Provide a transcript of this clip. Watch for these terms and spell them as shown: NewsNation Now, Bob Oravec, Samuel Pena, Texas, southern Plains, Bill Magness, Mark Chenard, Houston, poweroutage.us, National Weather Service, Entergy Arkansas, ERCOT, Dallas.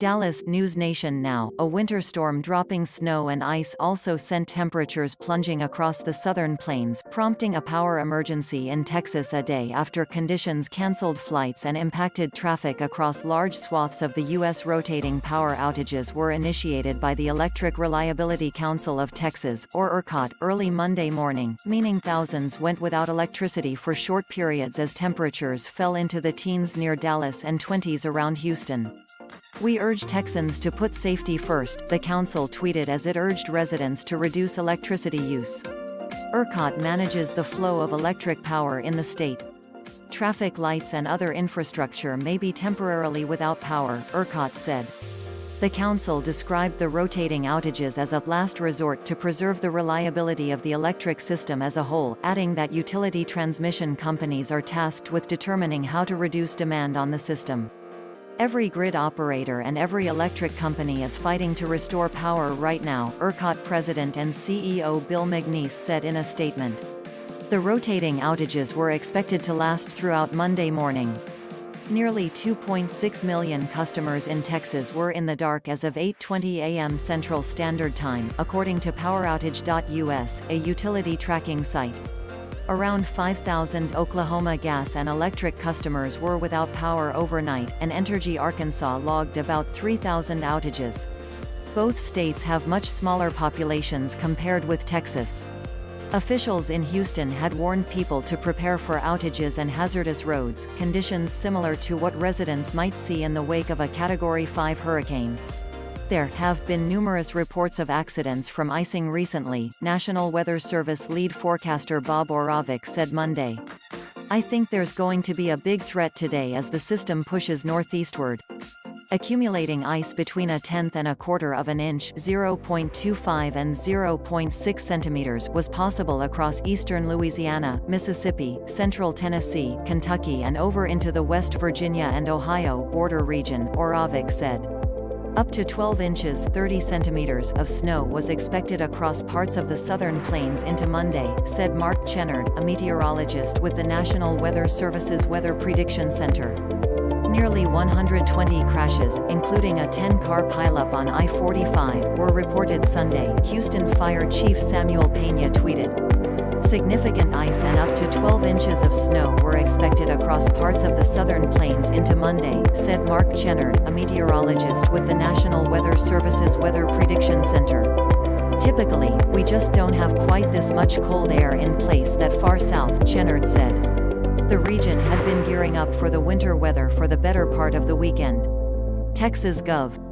Dallas, News Nation Now. A winter storm dropping snow and ice also sent temperatures plunging across the southern plains, prompting a power emergency in Texas a day after conditions canceled flights and impacted traffic across large swaths of the U.S. Rotating power outages were initiated by the Electric Reliability Council of Texas, or ERCOT, early Monday morning, meaning thousands went without electricity for short periods as temperatures fell into the teens near Dallas and 20s around Houston. "We urge Texans to put safety first," the council tweeted as it urged residents to reduce electricity use. ERCOT manages the flow of electric power in the state. Traffic lights and other infrastructure may be temporarily without power, ERCOT said. The council described the rotating outages as a last resort to preserve the reliability of the electric system as a whole, adding that utility transmission companies are tasked with determining how to reduce demand on the system. "Every grid operator and every electric company is fighting to restore power right now," ERCOT President and CEO Bill Magness said in a statement. The rotating outages were expected to last throughout Monday morning. Nearly 2.6 million customers in Texas were in the dark as of 8:20 a.m. Central Standard Time, according to poweroutage.us, a utility tracking site. Around 5,000 Oklahoma gas and electric customers were without power overnight, and Entergy Arkansas logged about 3,000 outages. Both states have much smaller populations compared with Texas. Officials in Houston had warned people to prepare for outages and hazardous roads, conditions similar to what residents might see in the wake of a Category 5 hurricane. There have been numerous reports of accidents from icing recently, National Weather Service lead forecaster Bob Oravec said Monday. "I think there's going to be a big threat today as the system pushes northeastward. Accumulating ice between 1/10 and 1/4 of an inch (0.25 and 0.6 centimeters) was possible across eastern Louisiana, Mississippi, central Tennessee, Kentucky and over into the West Virginia and Ohio border region," Oravec said. Up to 12 inches (30 centimeters) of snow was expected across parts of the southern plains into Monday, said Mark Chenard, a meteorologist with the National Weather Service's Weather Prediction Center. Nearly 120 crashes, including a 10-car pileup on I-45, were reported Sunday, Houston Fire Chief Samuel Pena tweeted. Significant ice and up to 12 inches of snow were expected across parts of the southern plains into Monday, said Mark Chenard, a meteorologist with the National Weather Service's Weather Prediction Center. "Typically, we just don't have quite this much cold air in place that far south," Chenard said. The region had been gearing up for the winter weather for the better part of the weekend. Texas Gov.